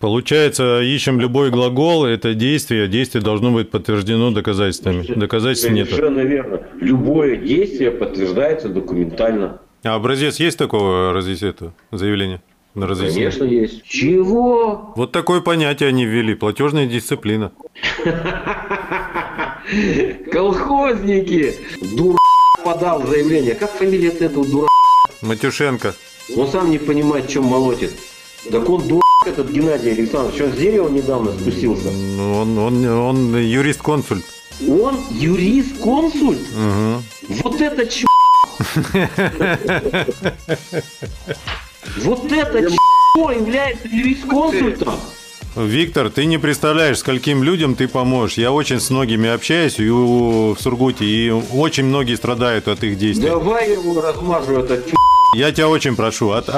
Получается, ищем любой глагол, это действие должно быть подтверждено доказательствами. Доказательств нет. Совершенно верно. Любое действие подтверждается документально. А образец есть такого заявления на разъяснение? Конечно, есть. Чего? Вот такое понятие они ввели, платежная дисциплина. Колхозники! Дура подал заявление. Как фамилия этого дура? Матюшенко. Он сам не понимает, чем молотит. Так он дура. Этот Геннадий Александрович, он с дерева недавно спустился. Он юрист-консульт. Он юрист-консульт? Угу. Вот это ч***. Вот это ч** является юрист-консультом. Виктор, ты не представляешь, скольким людям ты поможешь. Я очень с многими общаюсь и в Сургуте, и очень многие страдают от их действий. Давай его размажу, этот ч***. Я тебя очень прошу, от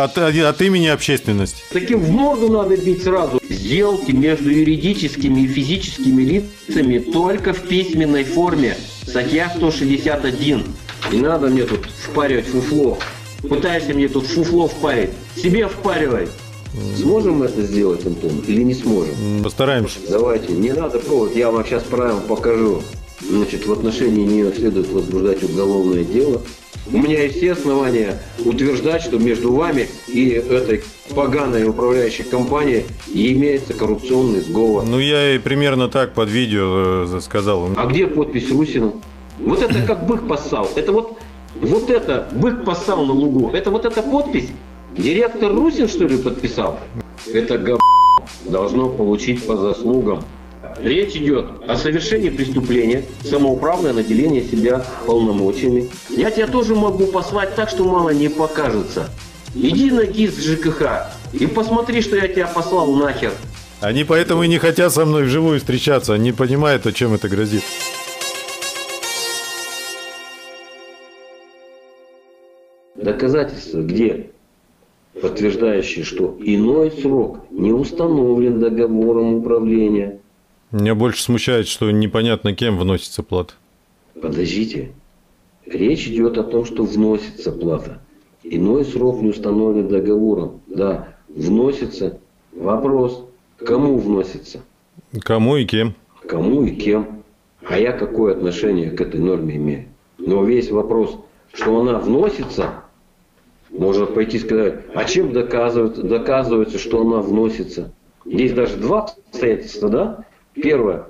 имени общественности. Таким в морду надо бить сразу. Сделки между юридическими и физическими лицами только в письменной форме. Статья 161. Не надо мне тут впаривать фуфло. Пытаешься мне тут фуфло впарить. Себе впаривай. Сможем мы это сделать, Антон, или не сможем? Постараемся. Давайте, не надо пробовать, я вам сейчас правила покажу. Значит, в отношении нее следует возбуждать уголовное дело. У меня есть все основания утверждать, что между вами и этой поганой управляющей компанией имеется коррупционный сговор. Ну, я и примерно так под видео сказал. А где подпись Русина? Вот это как бык поссал. Это вот это бык поссал на лугу. Это вот эта подпись? Директор Русин, что ли, подписал? Это говно должно получить по заслугам. Речь идет о совершении преступления, самоуправное наделение себя полномочиями. Я тебя тоже могу послать так, что мало не покажется. Иди на ГИС ЖКХ и посмотри, что я тебя послал нахер. Они поэтому и не хотят со мной вживую встречаться, они понимают, чем это грозит. Доказательства где? Подтверждающие, что иной срок не установлен договором управления. Меня больше смущает, что непонятно кем вносится плата. Подождите. Речь идет о том, что вносится плата. Иной срок не установлен договором. Да, вносится. Вопрос, кому вносится? Кому и кем? Кому и кем. А я какое отношение к этой норме имею? Но весь вопрос, что она вносится, можно пойти и сказать, а чем доказывается, что она вносится? Здесь даже два обстоятельства, да? Первое,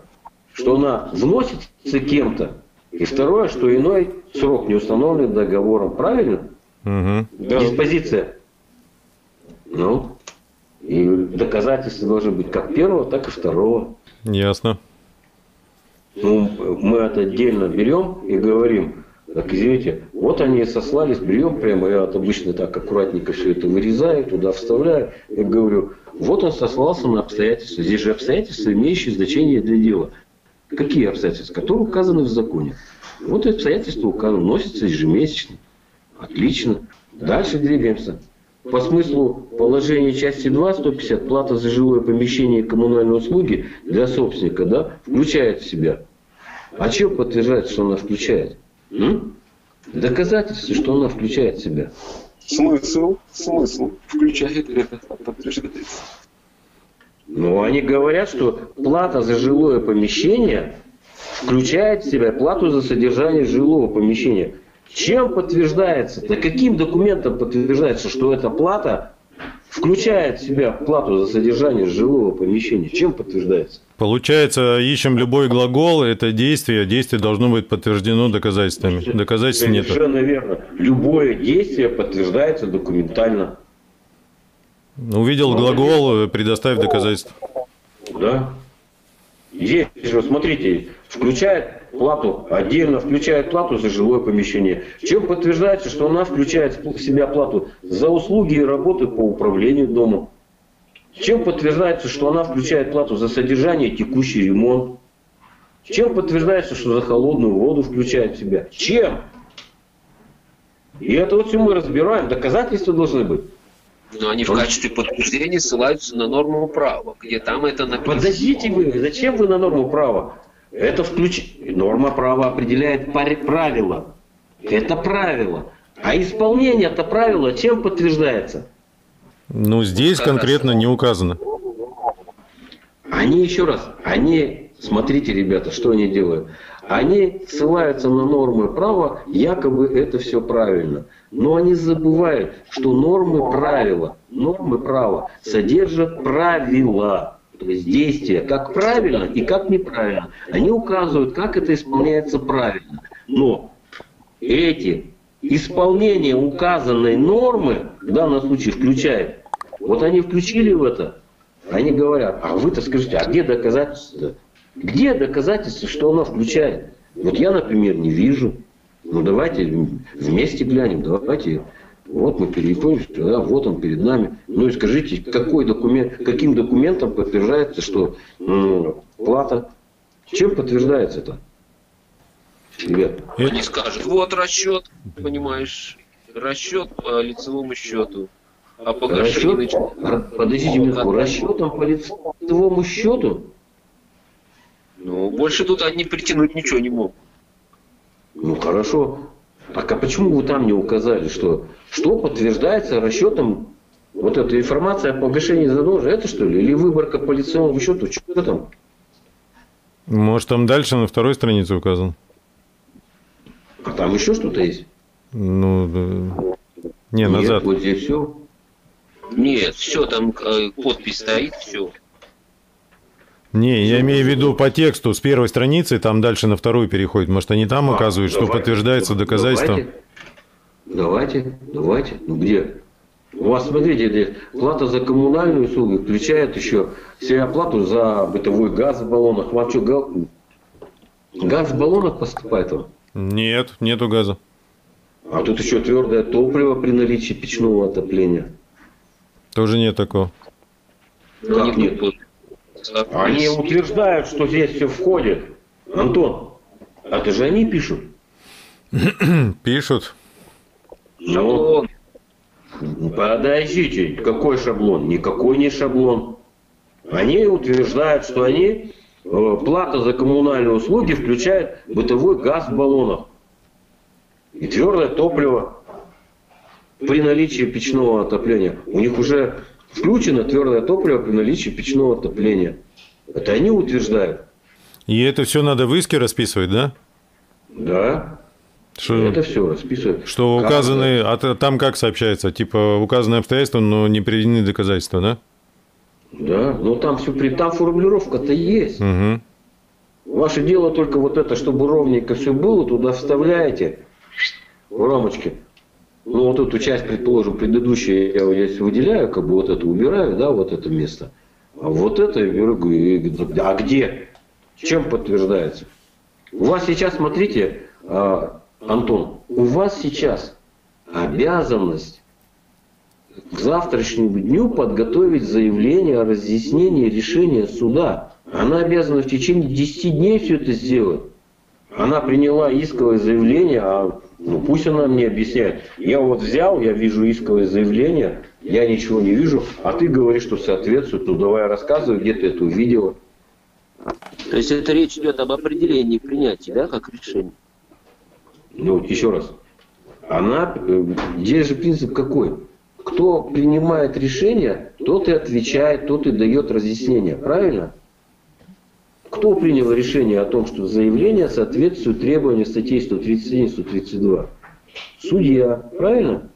что она вносится кем-то. И второе, что иной срок не установлен договором. Правильно? Угу. Диспозиция. Ну, и доказательства должны быть как первого, так и второго. Ясно. Ну, мы это отдельно берем и говорим. Так, извините, вот они сослались, берем прямо, я вот обычно так аккуратненько все это вырезаю, туда вставляю, и говорю, вот он сослался на обстоятельства. Здесь же обстоятельства, имеющие значение для дела. Какие обстоятельства? Которые указаны в законе. Вот обстоятельства указаны, вносятся ежемесячно. Отлично. Дальше двигаемся. По смыслу положения части 2, 150, плата за жилое помещение и коммунальные услуги для собственника, да, включает в себя. А чем подтверждается, что она включает? Доказательство, что она включает в себя. Смысл включает это подтверждается. Ну, они говорят, что плата за жилое помещение включает в себя плату за содержание жилого помещения. Чем подтверждается? Да каким документом подтверждается, что эта плата включает в себя плату за содержание жилого помещения? Чем подтверждается? Получается, ищем любой глагол, это действие. Действие должно быть подтверждено доказательствами. Доказательств нет. Совершенно верно. Любое действие подтверждается документально. Увидел глагол, предоставь доказательства. Да. Здесь же, смотрите, включает плату, отдельно включает плату за жилое помещение. Чем подтверждается, что она включает в себя плату за услуги и работы по управлению домом. Чем подтверждается, что она включает плату за содержание и текущий ремонт. Чем подтверждается, что за холодную воду включает в себя. Чем? И это все мы разбираем, доказательства должны быть. Но они в качестве подтверждения ссылаются на норму права, где там это написано. Подождите вы, зачем вы на норму права? Это включение. Норма права определяет правила. Это правило. А исполнение это правило чем подтверждается? Ну, здесь конкретно не указано. Они еще раз, они, смотрите, ребята, что они делают. Они ссылаются на нормы права, якобы это все правильно. Но они забывают, что нормы права содержат правила. То есть действия, как правильно и как неправильно. Они указывают, как это исполняется правильно. Но эти исполнения указанной нормы, в данном случае включает, вот они включили в это, они говорят, а вы-то скажите, а где доказательства? Где доказательства, что она включает? Вот я, например, не вижу. Ну давайте вместе глянем, давайте... Вот мы переходим, да, вот он перед нами. Ну и скажите, какой документ, каким документом подтверждается, что плата? Чем подтверждается это? Ребят. Они скажут, вот расчет, понимаешь, расчет по лицевому счету. А по подождите минутку, расчетом по лицевому счету? Ну, больше тут одни притянуть ничего не могут. Ну хорошо. А почему вы там не указали, что подтверждается расчетом, вот эта информация о погашении задолженности, это что ли? Или выборка по лицевому счету? Что там? Может, там дальше на второй странице указан? А там еще что-то есть? Ну, да. Не, нет, назад. Вот здесь все. Нет, все, там подпись стоит, все. Не, я имею в виду по тексту с первой страницы, там дальше на вторую переходит. Может, они там указывают, что подтверждается доказательством? Давайте. Ну где? У вас, смотрите, здесь плата за коммунальные услуги включает еще себе оплату за бытовой газ в баллонах. Вам что, газ в баллонах поступает вам? Нет, нету газа. А тут еще твердое топливо при наличии печного отопления. Тоже нет такого. Как нет? Они утверждают, что здесь все входит. Антон, а это же они пишут? Пишут. Шаблон. Подождите, какой шаблон? Никакой не шаблон. Они утверждают, что они плата за коммунальные услуги включает бытовой газ в баллонах и твердое топливо при наличии печного отопления. У них уже... Включено твердое топливо при наличии печного отопления. Это они утверждают. И это все надо в иске расписывать, да? Да. Что, это все расписывают. Что указаны, а там как сообщается? Типа указаны обстоятельства, но не приведены доказательства, да? Да, но там все там формулировка-то есть. Угу. Ваше дело только вот это, чтобы ровненько все было, туда вставляете в рамочки. Ну, вот эту часть, предположим, предыдущую я здесь выделяю, как бы вот это убираю, да, вот это место. А вот это я беру, а где? Чем подтверждается? У вас сейчас, смотрите, Антон, у вас сейчас обязанность к завтрашнему дню подготовить заявление о разъяснении решения суда. Она обязана в течение 10 дней все это сделать. Она приняла исковое заявление, ну пусть она мне объясняет. Я вот взял, я вижу исковое заявление, я ничего не вижу, а ты говоришь, что соответствует, ну давай рассказывай, где ты это увидела. То есть это речь идет об определении принятия, да, как решение? Ну, еще раз. Она, здесь же принцип какой? Кто принимает решение, тот и отвечает, тот и дает разъяснение, правильно? Кто принял решение о том, что заявление соответствует требованиям статей 137 и 132? Судья, правильно?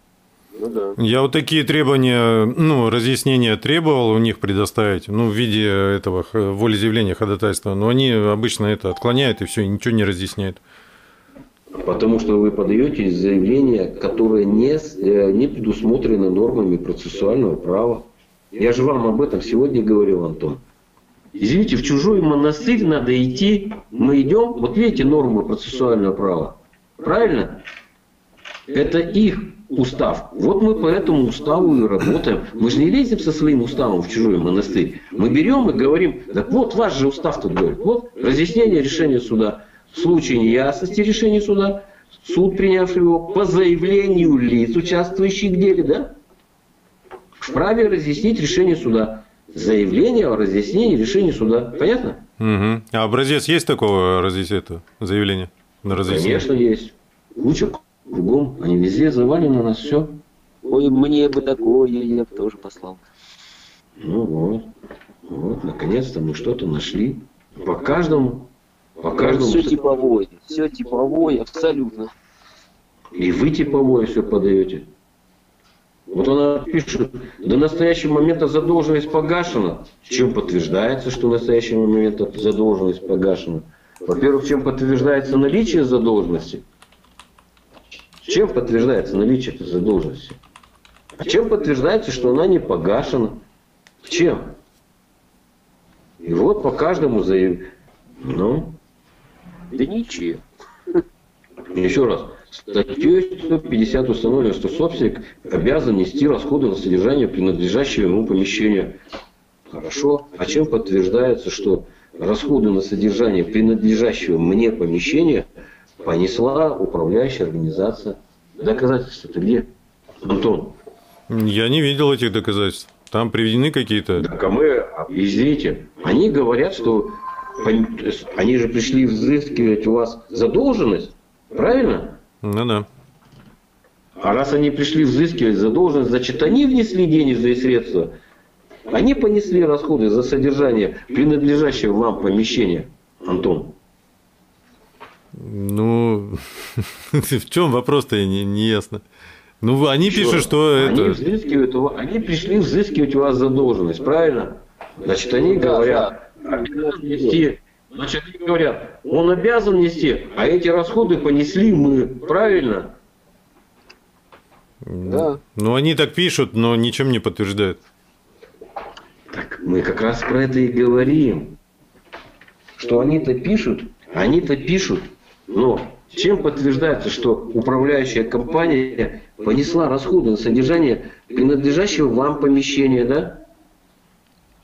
Ну, да. Я вот такие требования, ну, разъяснения требовал у них предоставить, ну, в виде этого волеизъявления, ходатайства, но они обычно это отклоняют и все, и ничего не разъясняют. Потому что вы подаете заявление, которое не предусмотрено нормами процессуального права. Я же вам об этом сегодня говорил, Антон. Извините, в чужой монастырь надо идти. Мы идем, вот видите, нормы процессуального права. Правильно? Это их устав. Вот мы по этому уставу и работаем. Мы же не лезем со своим уставом в чужой монастырь. Мы берем и говорим, так вот ваш же устав тут говорит. Вот разъяснение решения суда. В случае неясности решения суда, суд, принявший его, по заявлению лиц, участвующих в деле, да, вправе разъяснить решение суда. Заявление о разъяснении решения суда. Понятно? Угу. А образец есть такого заявления на разъяснение? Конечно, есть. Куча кругом. Они везде завалены, у нас все. Ой, мне бы такое, я бы тоже послал. Ну вот. Вот, наконец-то мы что-то нашли. По каждому... все типовое, абсолютно. И вы типовое все подаете. Вот она пишет, до настоящего момента задолженность погашена. Чем подтверждается, что в настоящий момент задолженность погашена? Во-первых, чем подтверждается наличие задолженности? Чем подтверждается наличие этой задолженности? А чем подтверждается, что она не погашена? Чем? И вот по каждому заявлению. Ну? Да ничем. Еще раз. Статьей 150 установлено, что собственник обязан нести расходы на содержание принадлежащего ему помещения. Хорошо. А чем подтверждается, что расходы на содержание принадлежащего мне помещения понесла управляющая организация? Доказательства-то где, Антон? Я не видел этих доказательств. Там приведены какие-то... Так, а мы, извините, они говорят, что они же пришли взыскивать у вас задолженность, правильно? Ну да. А раз они пришли взыскивать задолженность, значит, они внесли денежные средства. Они понесли расходы за содержание принадлежащего вам помещения, Антон. Ну, в чем вопрос-то, не ясно. Ну, они пишут, что это... Они пришли взыскивать у вас задолженность, правильно? Значит, они говорят... Значит, они говорят, он обязан нести, а эти расходы понесли мы, правильно? Да. Ну, они так пишут, но ничем не подтверждают. Так, мы как раз про это и говорим. Что они-то пишут, но чем подтверждается, что управляющая компания понесла расходы на содержание принадлежащего вам помещения, да?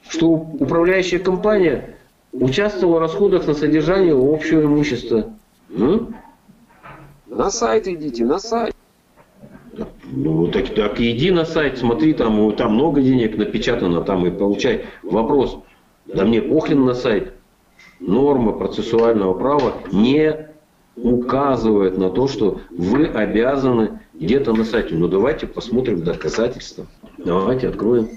Что управляющая компания... участвовал в расходах на содержание общего имущества. На сайт идите, на сайт. Ну, так иди на сайт, смотри, там много денег напечатано, там и получай. Вопрос, да мне похрен на сайт. Норма процессуального права не указывает на то, что вы обязаны где-то на сайте. Но давайте посмотрим доказательства. Давайте откроем.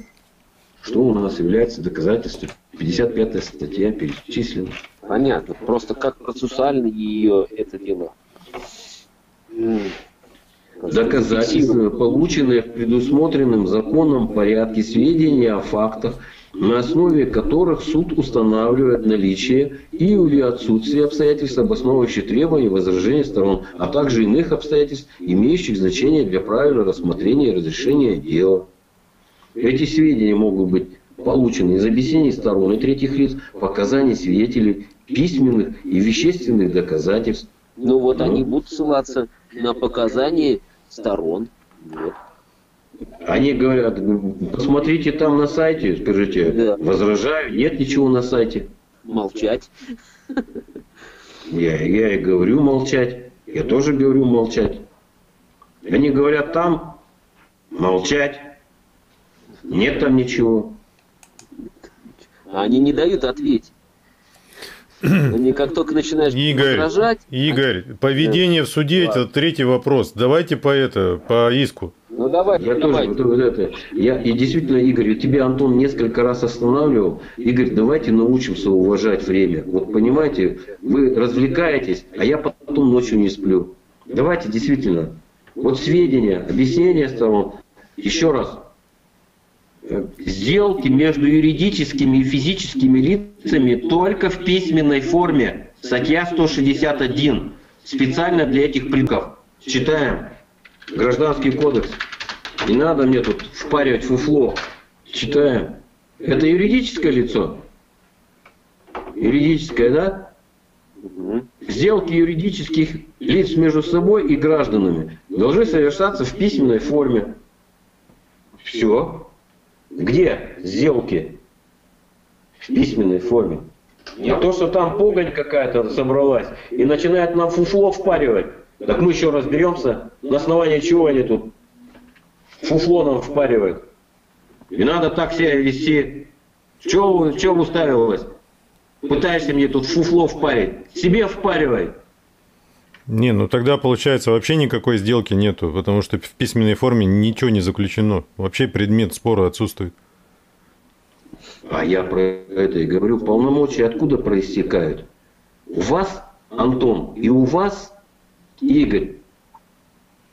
Что у нас является доказательством? 55-я статья перечислена. Понятно. Просто как процессуально ее это дело. Доказательства, полученные в предусмотренном законом порядке, сведения о фактах, на основе которых суд устанавливает наличие или отсутствие обстоятельств, обосновывающих требования и возражения сторон, а также иных обстоятельств, имеющих значение для правильного рассмотрения и разрешения дела. Эти сведения могут быть получены из объяснений сторон и третьих лиц, показаний свидетелей, письменных и вещественных доказательств. Ну вот они будут ссылаться на показания сторон. Вот. Они говорят, посмотрите там на сайте, скажите, да. Возражаю, нет ничего на сайте. Молчать. Я и говорю молчать, я тоже говорю молчать. Они говорят там молчать. Нет там ничего. Они не дают ответить. Они как только начинаешь возражать... Игорь, поведение в суде, это третий вопрос. Давайте по иску. Ну давай, я действительно, Игорь, тебя Антон несколько раз останавливал. Игорь, давайте научимся уважать время. Вот понимаете, вы развлекаетесь, а я потом ночью не сплю. Давайте действительно. Вот сведения, объяснения сторон. Еще раз. Сделки между юридическими и физическими лицами только в письменной форме. Статья 161. Специально для этих приков. Читаем. Гражданский кодекс. Не надо мне тут впаривать фуфло. Читаем. Это юридическое лицо? Юридическое, да? Сделки юридических лиц между собой и гражданами должны совершаться в письменной форме. Все. Где сделки в письменной форме? А то, что там погонь какая-то собралась и начинает нам фуфло впаривать, так мы еще разберемся, на основании чего они тут фуфло нам впаривают. И надо так себя вести. Чего уставилось? Пытаешься мне тут фуфло впарить? Себе впаривай. Не, ну тогда получается вообще никакой сделки нету, потому что в письменной форме ничего не заключено. Вообще предмет спора отсутствует. А я про это и говорю. Полномочия откуда проистекают? У вас, Антон, и у вас, Игорь,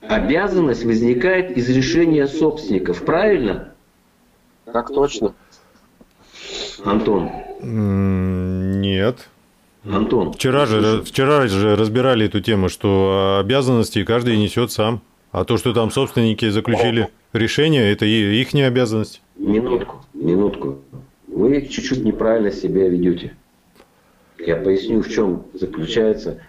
обязанность возникает из решения собственников. Правильно? Так точно. Антон. Нет. Антон. Вчера же разбирали эту тему, что обязанности каждый несет сам. А то, что там собственники заключили решение, это их не обязанность. Минутку. Вы чуть-чуть неправильно себя ведете. Я поясню, в чем заключается.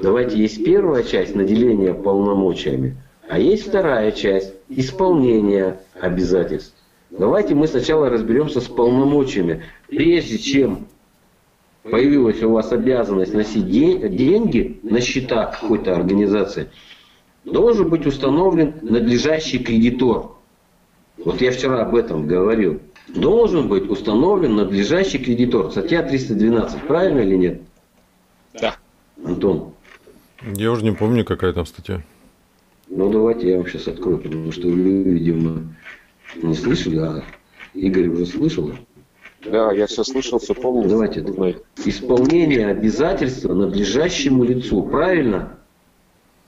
Давайте, есть первая часть — наделение полномочиями, а есть вторая часть — исполнение обязательств. Давайте мы сначала разберемся с полномочиями. Прежде чем появилась у вас обязанность носить деньги на счетах какой-то организации, должен быть установлен надлежащий кредитор. Вот я вчера об этом говорил. Должен быть установлен надлежащий кредитор. Статья 312, правильно или нет? Да. Антон. Я уже не помню, какая там статья. Ну, давайте я вам сейчас открою, потому что вы, видимо, не слышали, а Игорь уже слышал. Да, я все слышал, все помню. Давайте. Исполнение обязательства надлежащему лицу. Правильно?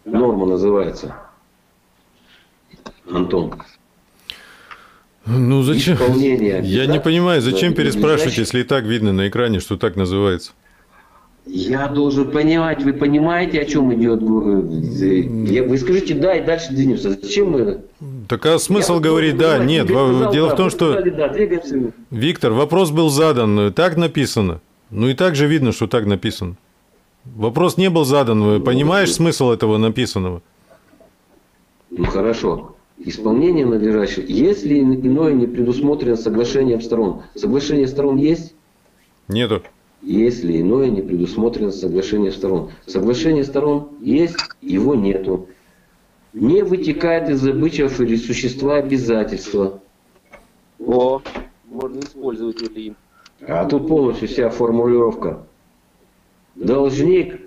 Норма называется. Антон. Ну зачем? Я не понимаю, зачем переспрашивать, если и так видно на экране, что так называется. Я должен понимать, вы понимаете, о чем идет. Вы скажите да, и дальше двинемся. Зачем мы? Так а смысл говорить да, нет. Дело в том, что Виктор, вопрос был задан, так написано. Ну и так же видно, что так написано. Вопрос не был задан. Понимаешь смысл этого написанного? Ну хорошо. Исполнение надлежащего. Если иное не предусмотрено соглашением сторон. Соглашение сторон есть? Нету. Если иное не предусмотрено соглашением сторон. Соглашение сторон есть, его нету. Не вытекает из обычаев или существа обязательства. О, можно использовать это им. А тут полностью вся формулировка. Должник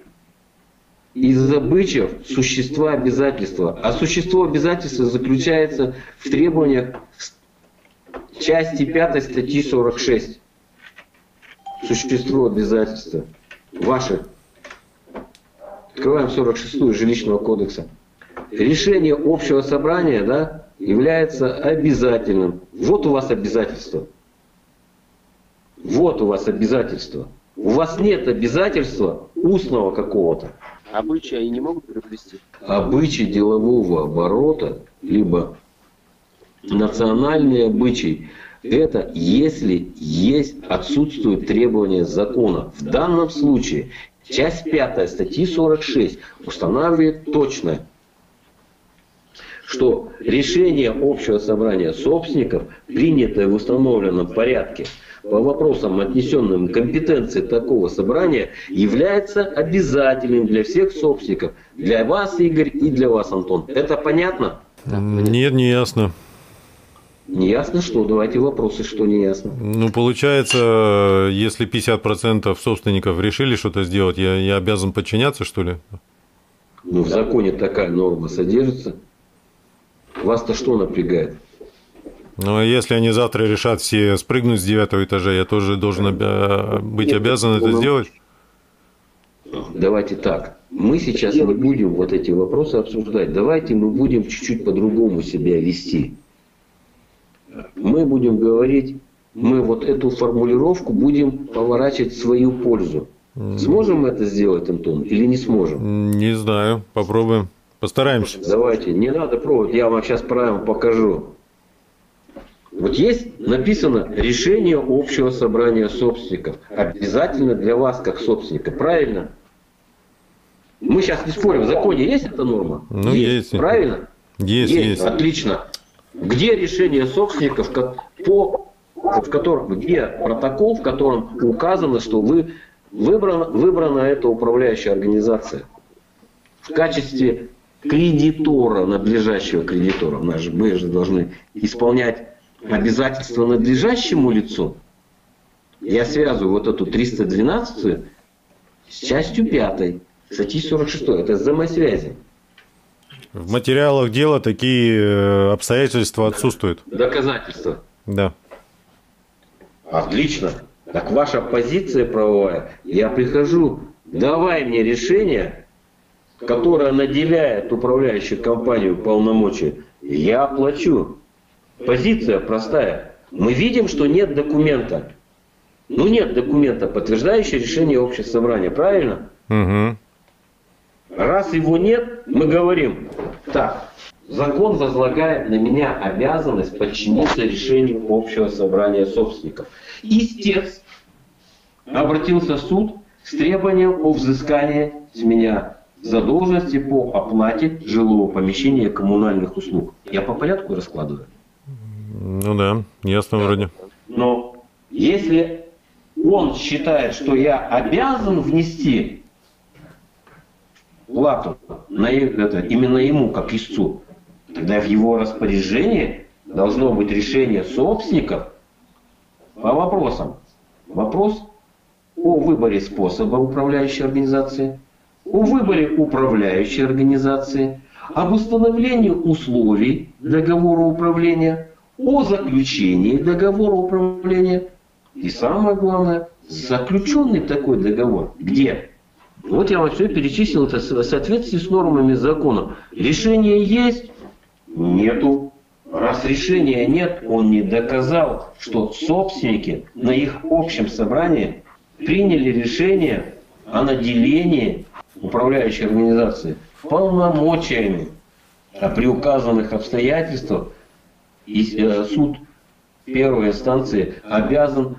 из обычаев существа обязательства. А существо обязательства заключается в требованиях части 5 статьи 46. Существо обязательства. Ваше. Открываем 46-ю жилищного кодекса. Решение общего собрания, да, является обязательным. Вот у вас обязательство. Вот у вас обязательство. У вас нет обязательства устного какого-то. Обычаи они не могут приобрести? Обычаи делового оборота, либо национальные обычаи. Это если есть, отсутствует требование закона. В данном случае часть 5 статьи 46 устанавливает точно, что решение общего собрания собственников, принятое в установленном порядке, по вопросам, отнесенным к компетенции такого собрания, является обязательным для всех собственников. Для вас, Игорь, и для вас, Антон. Это понятно? Нет, не ясно. Не ясно что? Давайте вопросы, что не ясно. Ну, получается, если 50% собственников решили что-то сделать, я обязан подчиняться, что ли? Ну, в законе такая норма содержится. Вас-то что напрягает? Ну, а если они завтра решат все спрыгнуть с 9-го этажа, я тоже должен быть обязан это сделать? Давайте так. Мы сейчас не будем вот эти вопросы обсуждать. Давайте мы будем чуть-чуть по-другому себя вести. Мы будем говорить, мы вот эту формулировку будем поворачивать в свою пользу. Сможем мы это сделать, Антон, или не сможем? Не знаю. Попробуем. Постараемся. Давайте. Не надо пробовать. Я вам сейчас правильно покажу. Вот есть написано решение общего собрания собственников. Обязательно для вас, как собственника. Правильно? Мы сейчас не спорим. В законе есть эта норма? Ну, есть. Правильно? Есть. Отлично. Где решение собственников, где протокол, в котором указано, что выбрана эта управляющая организация в качестве кредитора, надлежащего кредитора. Мы же должны исполнять обязательства надлежащему лицу. Я связываю вот эту 312 с частью 5 статьи 46. Это взаимосвязи. В материалах дела такие обстоятельства отсутствуют. Доказательства. Да. Отлично. Так ваша позиция правовая, я прихожу, давай мне решение, которое наделяет управляющую компанию полномочий, я плачу. Позиция простая. Мы видим, что нет документа. Ну нет документа, подтверждающего решение общего собрания, правильно? Угу. Раз его нет, мы говорим, так, закон возлагает на меня обязанность подчиниться решению общего собрания собственников. Истец обратился в суд с требованием о взыскании с меня задолженности по оплате жилого помещения и коммунальных услуг. Я по порядку раскладываю? Ну да, ясно вроде. Но если он считает, что я обязан внести плату на это, именно ему, как истцу, тогда в его распоряжении должно быть решение собственников по вопросам. Вопрос о выборе способа управляющей организации, о выборе управляющей организации, об установлении условий договора управления, о заключении договора управления. И самое главное, заключенный такой договор. Где? Вот я вам все перечислил, это в соответствии с нормами закона. Решение есть? Нету. Раз решения нет, он не доказал, что собственники на их общем собрании приняли решение о наделении управляющей организации полномочиями. А при указанных обстоятельствах суд первой инстанции обязан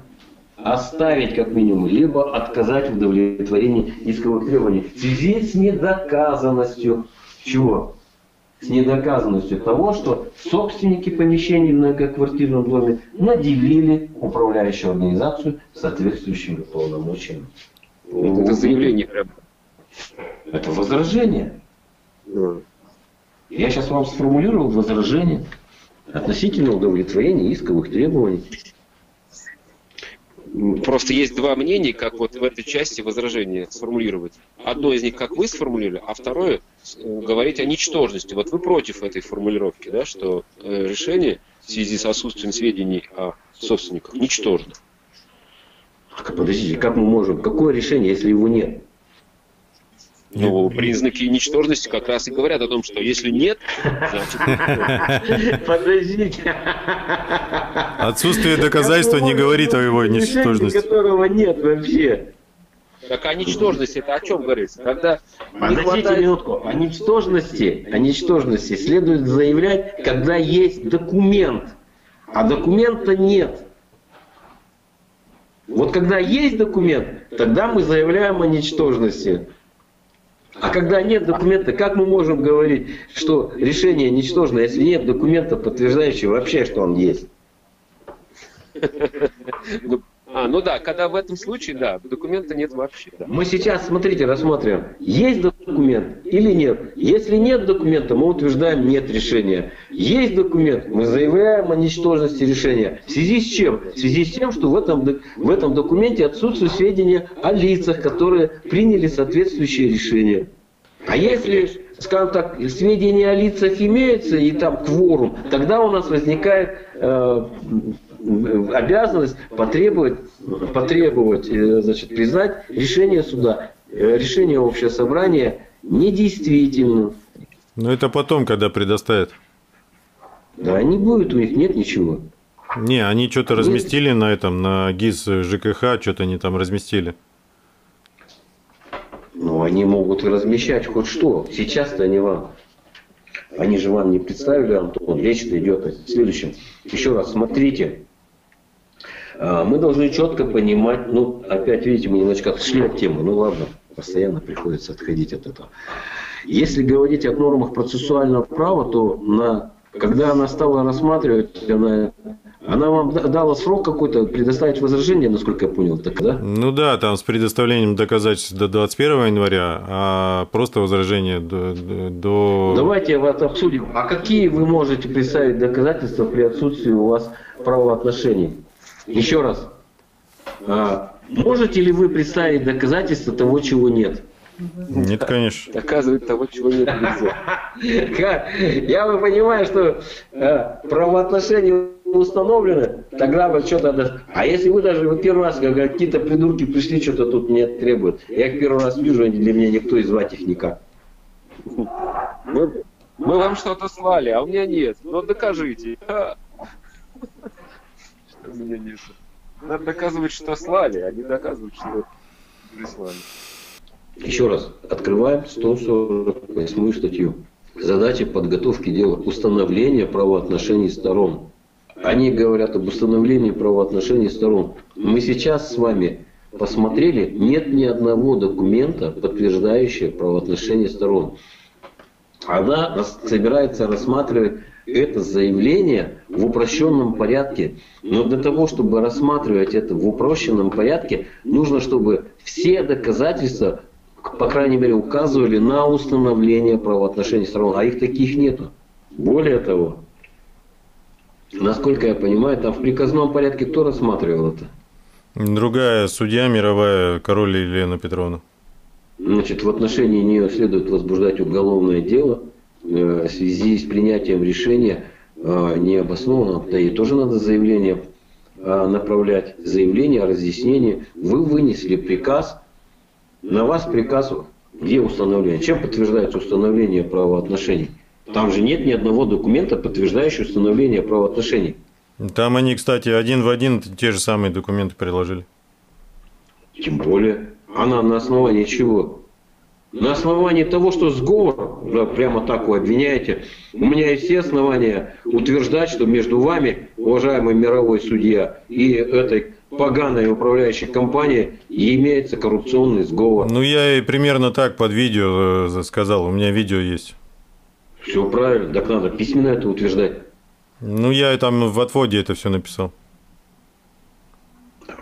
оставить как минимум, либо отказать в удовлетворении исковых требований. В связи с недоказанностью чего? С недоказанностью того, что собственники помещений в многоквартирном доме наделили управляющую организацию соответствующими полномочиями. Это заявление прям. Это возражение. Я сейчас вам сформулировал возражение относительно удовлетворения исковых требований. Просто есть два мнения, как вот в этой части возражения сформулировать. Одно из них, как вы сформулировали, а второе, говорить о ничтожности. Вот вы против этой формулировки, да, что решение в связи с отсутствием сведений о собственниках ничтожно. Подождите, как мы можем? Какое решение, если его нет? Ну, признаки ничтожности как раз и говорят о том, что если нет, значит... Подождите. Отсутствие доказательства не говорит о его ничтожности. Которого нет вообще. Так о ничтожности это о чем говорится? Когда не хватает... минутку. О ничтожности следует заявлять, когда есть документ. А документа нет. Вот когда есть документ, тогда мы заявляем о ничтожности. А когда нет документа, как мы можем говорить, что решение ничтожно, если нет документа, подтверждающего вообще, что он есть? Ну да, когда в этом случае, да, документа нет вообще. Да. Мы сейчас, смотрите, рассмотрим, есть документ или нет. Если нет документа, мы утверждаем, нет решения. Есть документ, мы заявляем о ничтожности решения. В связи с чем? В связи с тем, что в этом документе отсутствуют сведения о лицах, которые приняли соответствующее решение. А если, скажем так, сведения о лицах имеются и там кворум, тогда у нас возникает... обязанность потребовать, значит, признать решение суда, решение общего собрания недействительным. Но это потом, когда предоставят. Да, не будет, у них нет ничего. Не, они что-то разместили на этом, на ГИС ЖКХ, что-то они там разместили. Ну, они могут размещать хоть что. Сейчас-то они вам... Они же вам не представили, Антон, речь-то идет о следующем. Еще раз, смотрите. Мы должны четко понимать, ну, опять, видите, мы немножечко отошли от темы, ну ладно, постоянно приходится отходить от этого. Если говорить о нормах процессуального права, то когда она стала рассматривать, она вам дала срок какой-то предоставить возражение, насколько я понял, так, да? Ну да, там с предоставлением доказательств до 21 января, а просто возражение до... Давайте вот обсудим, а какие вы можете представить доказательства при отсутствии у вас правоотношений? Еще раз, можете ли вы представить доказательства того, чего нет? Нет, конечно. Доказывать того, чего нет, нельзя. Я понимаю, что правоотношения установлены, тогда вот что-то... А если вы даже вот первый раз какие-то придурки пришли, что-то тут мне требуют. Я их первый раз вижу, для меня никто и звать их никак. Мы вам что-то слали, а у меня нет. Ну докажите. Что у меня нет? Надо доказывать, что слали, а не доказывать, что прислали. Еще раз. Открываем 148-ю статью. Задача подготовки дела. Установление правоотношений сторон. Они говорят об установлении правоотношений сторон. Мы сейчас с вами посмотрели, нет ни одного документа, подтверждающего правоотношения сторон. Она собирается рассматривать это заявление в упрощенном порядке. Но для того, чтобы рассматривать это в упрощенном порядке, нужно, чтобы все доказательства, по крайней мере, указывали на установление правоотношений сторон. А их таких нету. Более того, насколько я понимаю, там в приказном порядке кто рассматривал это? Другая судья мировая, Король Елена Петровна. Значит, в отношении нее следует возбуждать уголовное дело в связи с принятием решения необоснованного. Да и тоже надо заявление направлять, заявление о разъяснении. Вы вынесли приказ, на вас приказ, где установление? Чем подтверждается установление правоотношений? Там же нет ни одного документа, подтверждающего установление правоотношений. Там они, кстати, один в один те же самые документы приложили. Тем более. Она на основании чего? На основании того, что сговор, да, прямо так вы обвиняете. У меня есть все основания утверждать, что между вами, уважаемый мировой судья, и этой поганой управляющей компанией имеется коррупционный сговор. Ну, я и примерно так под видео сказал. У меня видео есть. Все правильно. Так надо письменно это утверждать. Ну, я там в отводе это все написал.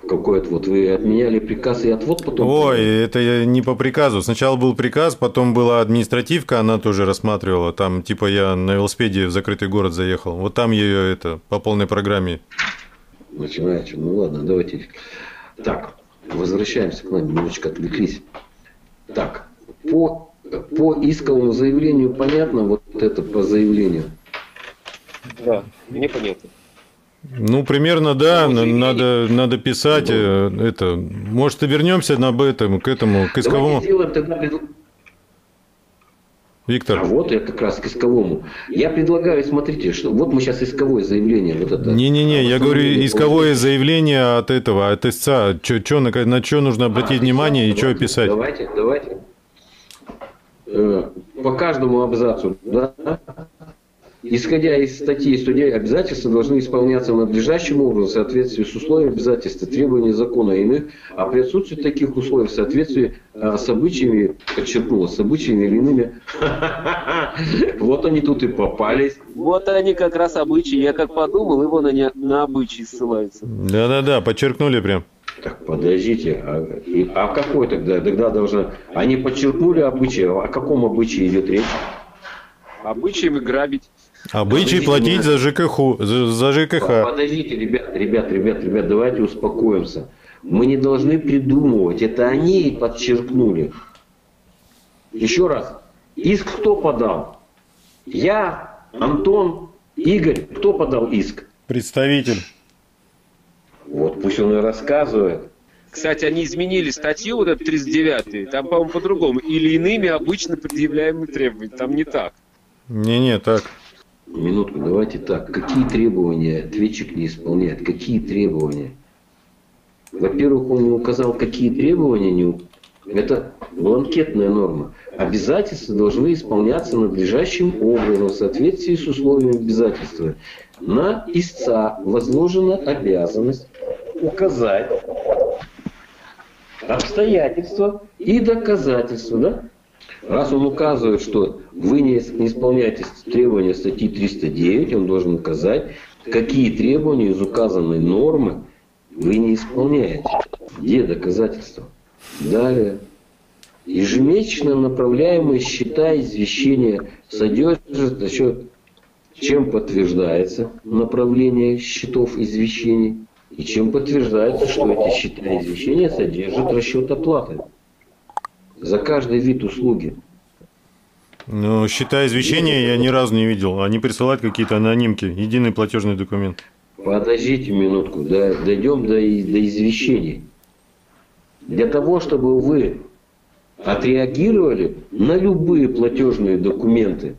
Какой отвод? Вы отменяли приказ и отвод потом? Ой, это не по приказу. Сначала был приказ, потом была административка, она тоже рассматривала. Там, типа, я на велосипеде в закрытый город заехал. Вот там ее это по полной программе. Начинается. Ну ладно, давайте. Так, возвращаемся к нам, немножечко отвлеклись. Так, по исковому заявлению понятно вот это по заявлению? Да, мне понятно. Ну, примерно, да, надо писать, да. Это, может, и вернемся к исковому. Сделаем, тогда... Виктор. А вот я как раз к исковому. Я предлагаю, смотрите, что вот мы сейчас исковое заявление. Вот это. Не-не-не, я говорю, исковое заявление от этого, от истца, на что нужно обратить внимание и что писать. Давайте. По каждому абзацу, да? Исходя из статьи судей, обязательства должны исполняться надлежащим образом в соответствии с условиями обязательства, требований закона и иных, а при отсутствии таких условий в соответствии с обычаями, подчеркнуло, с обычаями или иными. Вот они тут и попались. Вот они как раз обычаи. Я как подумал, и вон они на обычаи ссылаются. Да-да-да, подчеркнули прям. Так, подождите, а какой тогда? Тогда должны... Они подчеркнули обычаи. О каком обычае идет речь? Обычаями грабить. Обычай платить за ЖКХ. Подождите, ребят, давайте успокоимся. Мы не должны придумывать. Это они и подчеркнули. Еще раз. Иск кто подал? Я, Антон, Игорь. Кто подал иск? Представитель. Вот, пусть он и рассказывает. Кстати, они изменили статью, вот эту 39-ю. Там, по-моему, по-другому. Или иными обычно предъявляемыми требованиями. Там не так. Не-не, так. Минутку, давайте так. Какие требования ответчик не исполняет? Какие требования? Во-первых, он не указал, какие требования Это бланкетная норма. Обязательства должны исполняться надлежащим образом в соответствии с условиями обязательства. На истца возложена обязанность указать обстоятельства и доказательства, да? Раз он указывает, что вы не исполняете требования статьи 309, он должен указать, какие требования из указанной нормы вы не исполняете. Где доказательства? Далее. Ежемесячно направляемые счета извещения содержат за счет, чем подтверждается направление счетов извещений и чем подтверждается, что эти счета извещения содержат расчет оплаты. За каждый вид услуги. Ну, счета извещения я ни разу не видел. Они присылают какие-то анонимки. Единый платежный документ. Подождите минутку, да, дойдем до извещения. Для того, чтобы вы отреагировали на любые платежные документы,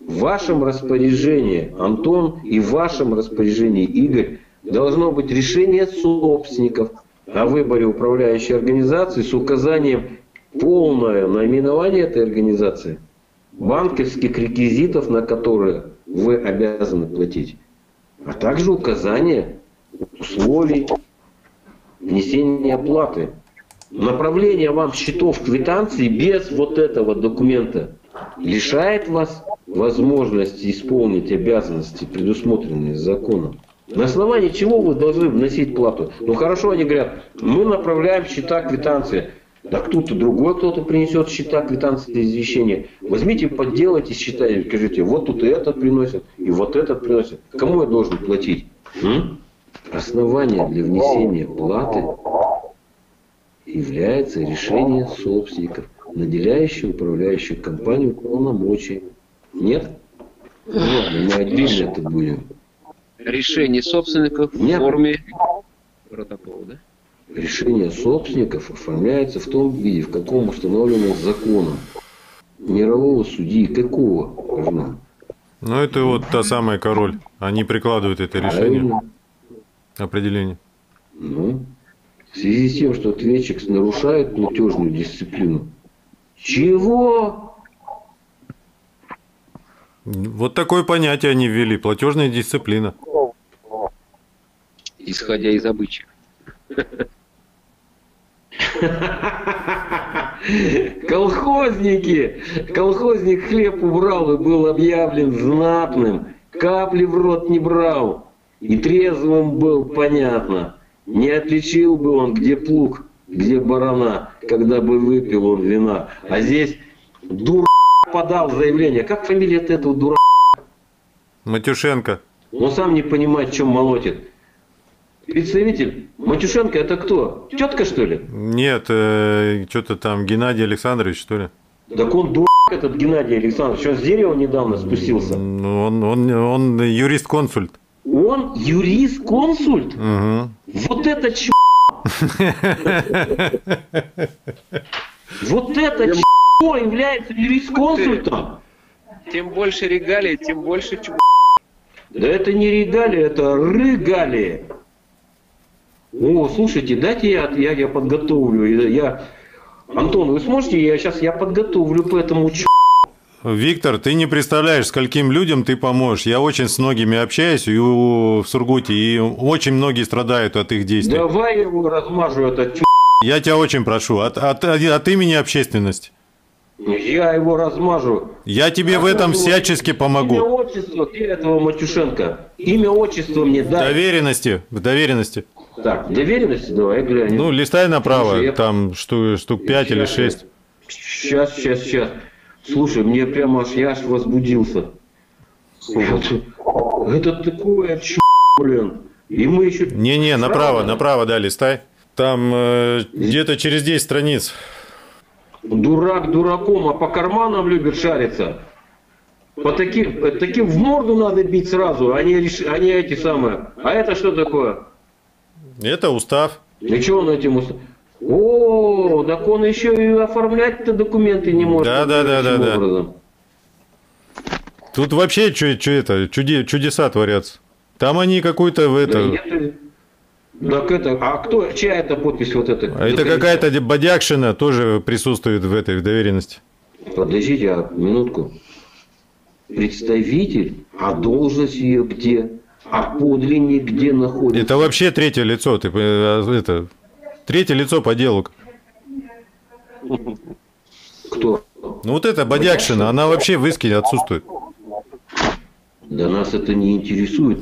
в вашем распоряжении, Антон, и в вашем распоряжении, Игорь, должно быть решение собственников о выборе управляющей организации с указанием полное наименование этой организации, банковских реквизитов, на которые вы обязаны платить, а также указание условий внесения оплаты. Направление вам счетов квитанции без вот этого документа лишает вас возможности исполнить обязанности, предусмотренные законом. На основании чего вы должны вносить плату? Ну хорошо, они говорят, мы направляем счета квитанции. Да кто-то другой, кто-то принесет счета квитанции извещения. Возьмите, подделайте счета и скажите, вот тут и этот приносит, и вот этот приносит. Кому я должен платить? Основание для внесения платы является решение собственников, наделяющее управляющую компанию полномочиями. Нет? Нет, мы отдельно это будем. Решение собственников в форме протокола, да? Решение собственников оформляется в том виде, в каком установлено законом. Мирового судьи какого равна? Ну, это вот та самая король. Они прикладывают это решение. Определение. Ну, в связи с тем, что ответчик нарушает платежную дисциплину. Чего? Вот такое понятие они ввели. Платежная дисциплина. Исходя из обычаев. Колхозники! Колхозник хлеб убрал и был объявлен знатным. Капли в рот не брал. И трезвым был, понятно. Не отличил бы он, где плуг, где барана, когда бы выпил он вина. А здесь дурак подал заявление. Как фамилия от этого дурака? Матюшенко. Он сам не понимает, чем молотит. Представитель Матюшенко это кто? Тетка, что ли? Нет, что-то там Геннадий Александрович, что ли? Так он дурак этот Геннадий Александрович. Он с дерева недавно спустился. Он юрист-консульт. Он юрист-консульт? Угу. Вот это ч***! Вот это ч*** является юрист-консультом? Тем больше регалии, тем больше ч***. Да это не регалии, это рыгалии. О, слушайте, дайте я подготовлю. Антон, вы сможете? Я сейчас подготовлю по этому ч***. Виктор, ты не представляешь, скольким людям ты поможешь. Я очень с многими общаюсь и в Сургуте, и очень многие страдают от их действий. Давай я его размажу, этот ч***. Я тебя очень прошу, от имени общественности. Я его размажу. Я тебе в этом всячески помогу. Имя, отчество, где этого Матюшенко? Имя, отчество мне дай. В доверенности. Так, доверенности давай, глянь. Ну, листай направо, слушай, там штук 5 сейчас, или 6. Сейчас. Слушай, мне прямо я аж возбудился. Вот. Это такое ч***, блин. И мы еще... Не, направо, да, листай. Там где-то через 10 страниц. Дурак дураком, а по карманам любит шариться. Таким в морду надо бить сразу, а не эти самые. А это что такое? Это устав. И что он этим устав? О, так он еще и оформлять-то документы не может. Да. Тут вообще чудеса творятся. Там они какую-то в это. Чья это подпись вот эта? А это какая-то бодягшина тоже присутствует в этой доверенности. Подождите, минутку. Представитель, а должность ее где? А подлинник где находится? Это вообще третье лицо. Третье лицо по делу. Кто? Ну вот эта бодягшина, она вообще в иске отсутствует. Да нас это не интересует.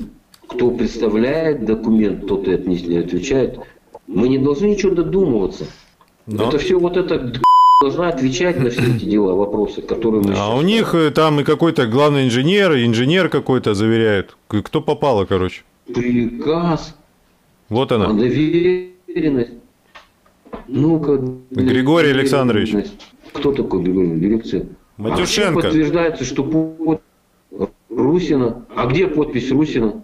Кто представляет документ, тот и отвечает. Мы не должны ничего додумываться. Но... Это все вот это должна отвечать на все эти дела, вопросы, которые мы... А у них там и какой-то главный инженер, какой-то заверяет. Кто попало, короче. Приказ. Вот она. Доверенность. Ну-ка. Григорий Александрович. Кто такой Григорий? Дирекция. Матюшенко. А подтверждается, что Русина. А где подпись Русина?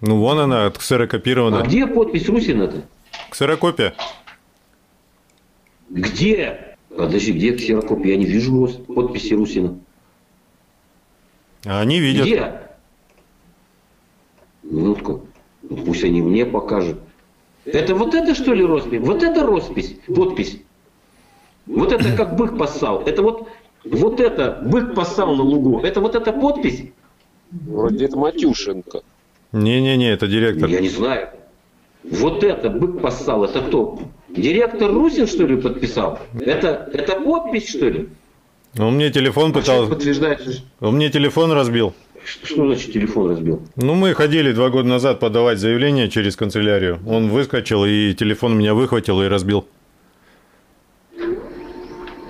Ну, вон она, ксерокопирована. А где подпись Русина-то? Ксерокопия. Где? Подожди, где ксерокопия? Я не вижу подписи Русина. А они видят. Где? Минутку. Пусть они мне покажут. Это вот это, что ли, роспись? Вот это роспись, подпись. Вот это как бык поссал. Это вот это бык поссал на лугу. Это вот эта подпись? Вроде это Матюшенко. Не-не-не, это директор. Я не знаю. Вот это бык поссал, это кто? Директор Русин, что ли, подписал? Это подпись, что ли? Он мне телефон пытался. Он мне телефон разбил. Что значит телефон разбил? Ну, мы ходили 2 года назад подавать заявление через канцелярию. Он выскочил, и телефон меня выхватил и разбил.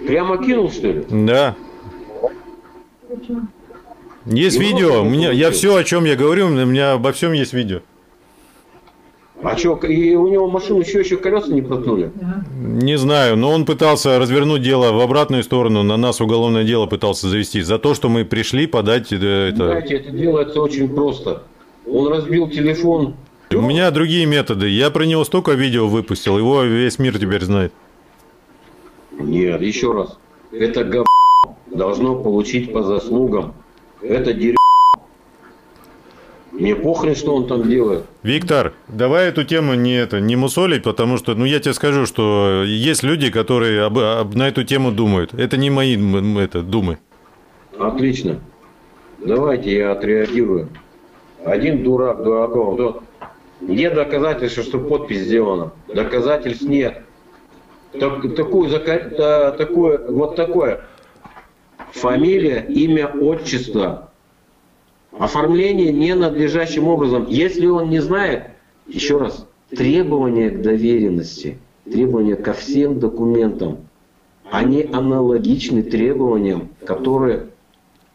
Прямо кинул, что ли? Да. Есть и видео. Я все, о чем я говорю, у меня обо всем есть видео. А что, и у него машину еще колеса не проткнули? Не знаю, но он пытался развернуть дело в обратную сторону, на нас уголовное дело пытался завести, за то, что мы пришли подать это... Знаете, это делается очень просто. Он разбил телефон. У меня другие методы, я про него столько видео выпустил, его весь мир теперь знает. Нет, еще раз, это говно должно получить по заслугам, это дерьмо. Мне похрен, что он там делает. Виктор, давай эту тему не мусолить, потому что, ну, я тебе скажу, что есть люди, которые на эту тему думают. Это не мои думы. Отлично. Давайте я отреагирую. Один дурак дураков. Нет доказательств, что подпись сделана. Доказательств нет. Такое. Фамилия, имя, отчество. Оформление ненадлежащим образом. Если он не знает, еще раз, требования к доверенности, требования ко всем документам, они аналогичны требованиям, которые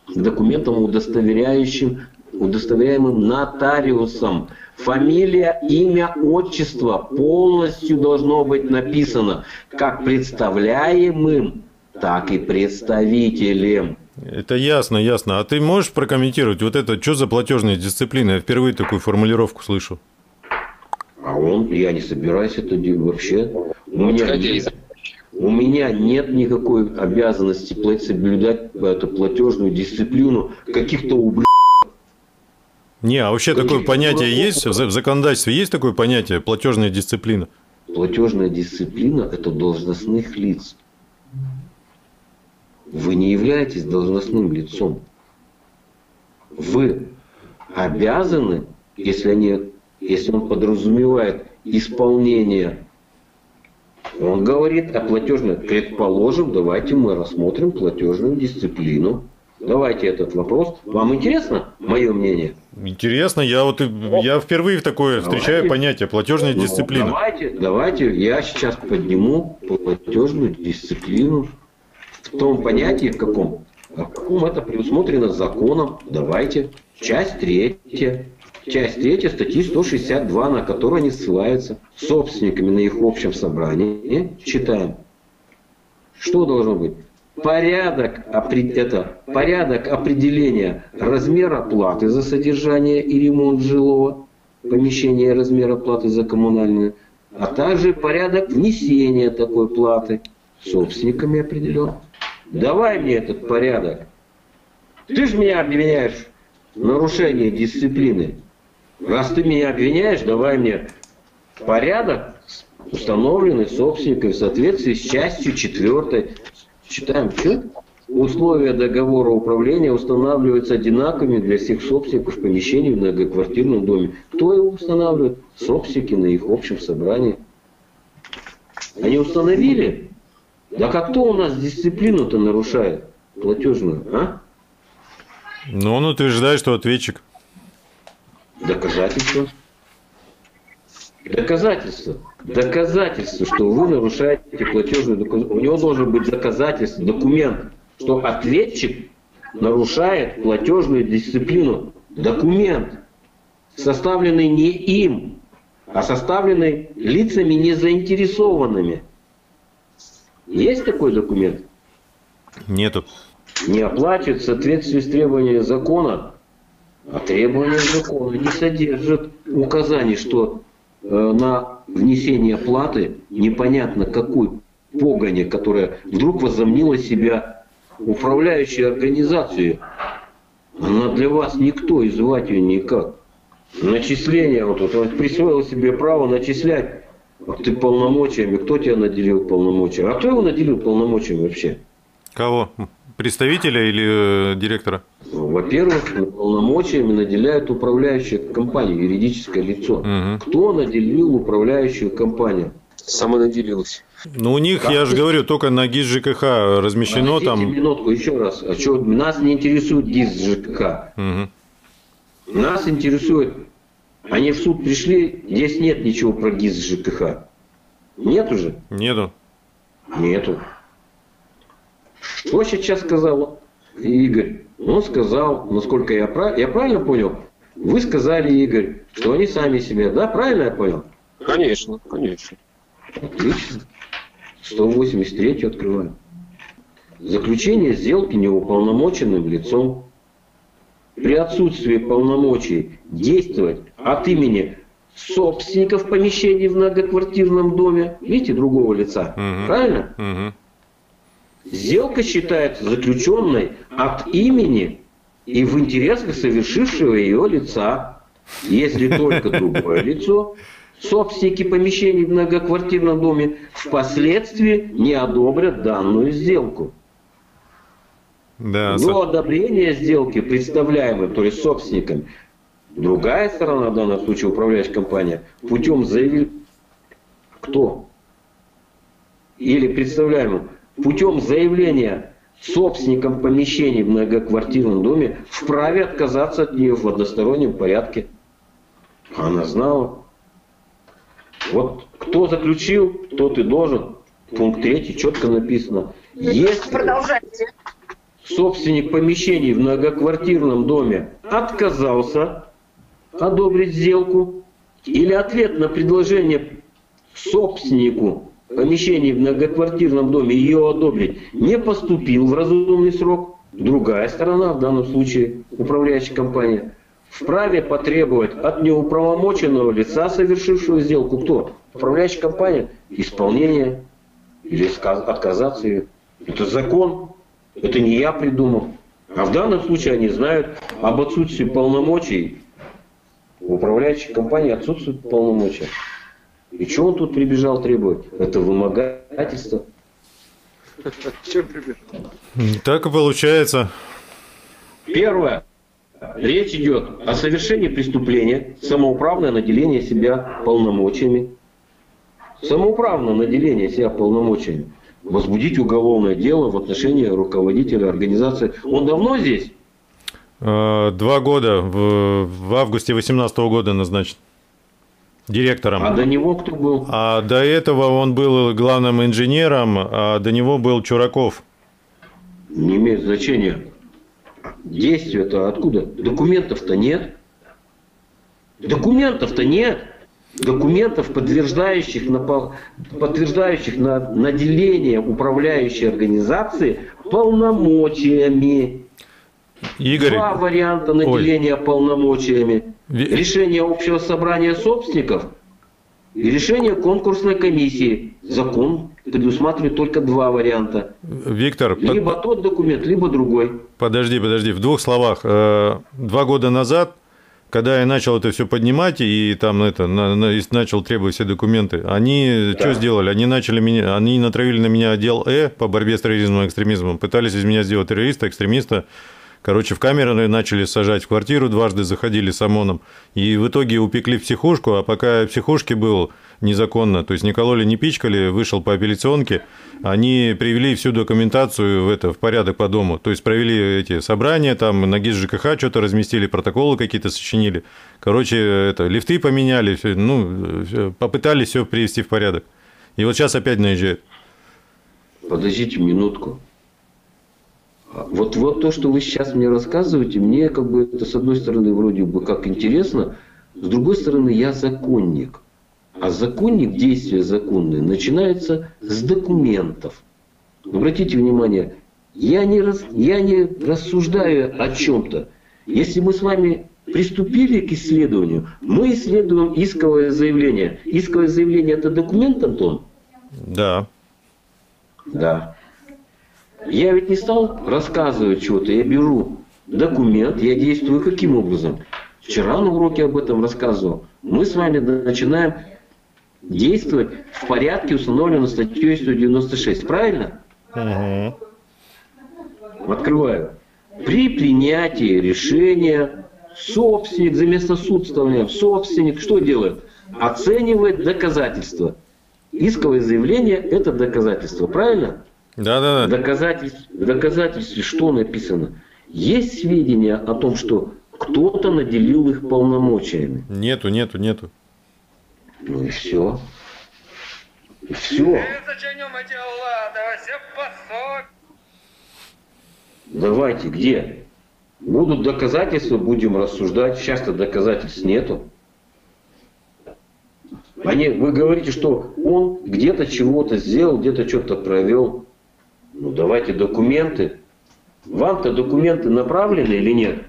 к документам, удостоверяемым нотариусом. Фамилия, имя, отчество полностью должно быть написано как представляемым, так и представителем. Это ясно, ясно. А ты можешь прокомментировать вот это, что за платежная дисциплина? Я впервые такую формулировку слышу. А я не собираюсь это делать вообще. У меня нет никакой обязанности соблюдать эту платежную дисциплину каких-то ублюдков. Не, а вообще такое понятие есть? В законодательстве есть такое понятие платежная дисциплина? Платежная дисциплина – это должностных лиц. Вы не являетесь должностным лицом. Вы обязаны, если он подразумевает исполнение, он говорит о платежной, предположим, давайте мы рассмотрим платежную дисциплину. Давайте этот вопрос. Вам интересно мое мнение? Интересно. Я впервые такое встречаю понятие платежная дисциплина. Давайте я сейчас подниму платежную дисциплину. В том понятии, в каком это предусмотрено законом, давайте. Часть 3 статьи 162, на которую они ссылаются, собственниками на их общем собрании. Читаем. Что должно быть? Порядок определения размера платы за содержание и ремонт жилого помещения, размера платы за коммунальные, а также порядок внесения такой платы собственниками определен. Давай мне этот порядок. Ты же меня обвиняешь в нарушении дисциплины. Раз ты меня обвиняешь, давай мне порядок, установленный собственниками в соответствии с частью 4. Читаем, что? Условия договора управления устанавливаются одинаковыми для всех собственников помещений в многоквартирном доме. Кто его устанавливает? Собственники на их общем собрании. Они установили? Да кто у нас дисциплину-то нарушает платежную, а? Ну, он утверждает, что ответчик. Доказательство. Доказательство. Доказательство, что вы нарушаете платежную документацию. У него должен быть доказательство, документ, что ответчик нарушает платежную дисциплину. Документ, составленный не им, а составленный лицами незаинтересованными. Есть такой документ? Нету. Не оплачивают в соответствии с требованиями закона А требования закона не содержат указаний, что на внесение платы непонятно какой погони, которая вдруг возомнила себя управляющей организацией. Она для вас никто, и звать ее никак. Начисление, вот присвоил себе право начислять. А ты полномочиями, кто тебя наделил полномочиями? А кто его наделил полномочиями вообще? Кого? Представителя или директора? Во-первых, полномочиями наделяет управляющая компания, юридическое лицо. Угу. Кто наделил управляющую компанию? Сама наделилась. Ну, у них, как я же говорю, только на ГИС ЖКХ размещено там... Минутку, еще раз. А что, нас не интересует ГИС ЖКХ. Угу. Нас интересует... Они в суд пришли, здесь нет ничего про ГИС ЖКХ. Нет уже? Нету. Нету. Что сейчас сказал Игорь? Он сказал, насколько я правильно понял, вы сказали, Игорь, что они сами себе, да, правильно я понял? Конечно, конечно. Отлично. 183 открываем. Заключение сделки неуполномоченным лицом. При отсутствии полномочий действовать от имени собственников помещений в многоквартирном доме, видите, другого лица, угу. Правильно? Угу. Сделка считается заключенной от имени и в интересах совершившего ее лица, если только другое лицо, собственники помещений в многоквартирном доме, впоследствии не одобрят данную сделку. Да, но одобрение сделки представляемой, то есть собственником, другая сторона, в данном случае управляющая компания, путем заявления, кто? Или представляемым, путем заявления собственником помещений в многоквартирном доме вправе отказаться от нее в одностороннем порядке. Она знала. Вот кто заключил, тот и должен. Пункт 3 четко написано. Если... Продолжайте. Собственник помещений в многоквартирном доме отказался одобрить сделку или ответ на предложение собственнику помещений в многоквартирном доме ее одобрить не поступил в разумный срок, другая сторона, в данном случае управляющая компания, вправе потребовать от неуполномоченного лица, совершившего сделку, кто? Управляющая компания, исполнение или отказаться ее. Это закон. Это не я придумал. А в данном случае они знают об отсутствии полномочий. В управляющей компании отсутствуют полномочия. И что он тут прибежал требовать? Это вымогательство. Чем прибежал? Так и получается. Первое. Речь идет о совершении преступления, самоуправное наделение себя полномочиями. Самоуправное наделение себя полномочиями. Возбудить уголовное дело в отношении руководителя организации. Он давно здесь? 2 года. В августе 2018 года назначен директором. А до него кто был? А до этого он был главным инженером, а до него был Чураков. Не имеет значения. Действия-то откуда? Документов-то нет. Документов-то нет. Документов, подтверждающих наделение управляющей организации полномочиями. Игорь... 2 варианта наделения полномочиями. Решение общего собрания собственников и решение конкурсной комиссии. Закон предусматривает только 2 варианта. Виктор... Либо тот документ, либо другой. Подожди. В 2 словах. 2 года назад... Когда я начал это все поднимать и там начал требовать все документы, они что сделали? Они натравили на меня отдел по борьбе с терроризмом и экстремизмом. Пытались из меня сделать террориста, экстремиста. Короче, в камеры начали сажать, в квартиру дважды заходили с ОМОНом. И в итоге упекли в психушку, а пока я в психушке был незаконно, то есть не кололи, не пичкали, вышел по апелляционке, они привели всю документацию в порядок по дому. То есть провели эти собрания, там на ГИС ЖКХ что-то разместили, протоколы какие-то сочинили. Короче, лифты поменяли, попытались все привести в порядок. И вот сейчас опять наезжают. Подождите минутку. Вот то, что вы сейчас мне рассказываете, мне это с одной стороны вроде бы как интересно, с другой стороны я законник. А законник, действия законные, начинается с документов. Обратите внимание, я не рассуждаю о чем-то. Если мы с вами приступили к исследованию. Мы исследуем исковое заявление. Исковое заявление – это документ, Антон? Да. Да. Я ведь не стал рассказывать чего-то. Я беру документ, я действую каким образом? Вчера на уроке об этом рассказывал. Мы с вами начинаем действовать в порядке, установленном статьей 196. Правильно? Угу. Открываю. При принятии решения собственник, за место судствования, собственник что делает? Оценивает доказательства. Исковое заявление – это доказательство. Правильно? Да, да, да. В доказательстве что написано? Есть сведения о том, что кто-то наделил их полномочиями? Нету, нету, нету. Ну и все. И все. Давайте, где? Будут доказательства, будем рассуждать. Сейчас-то доказательств нету. Вы говорите, что он где-то чего-то сделал, где-то что-то провел. Ну давайте документы. Вам-то документы направлены или нет?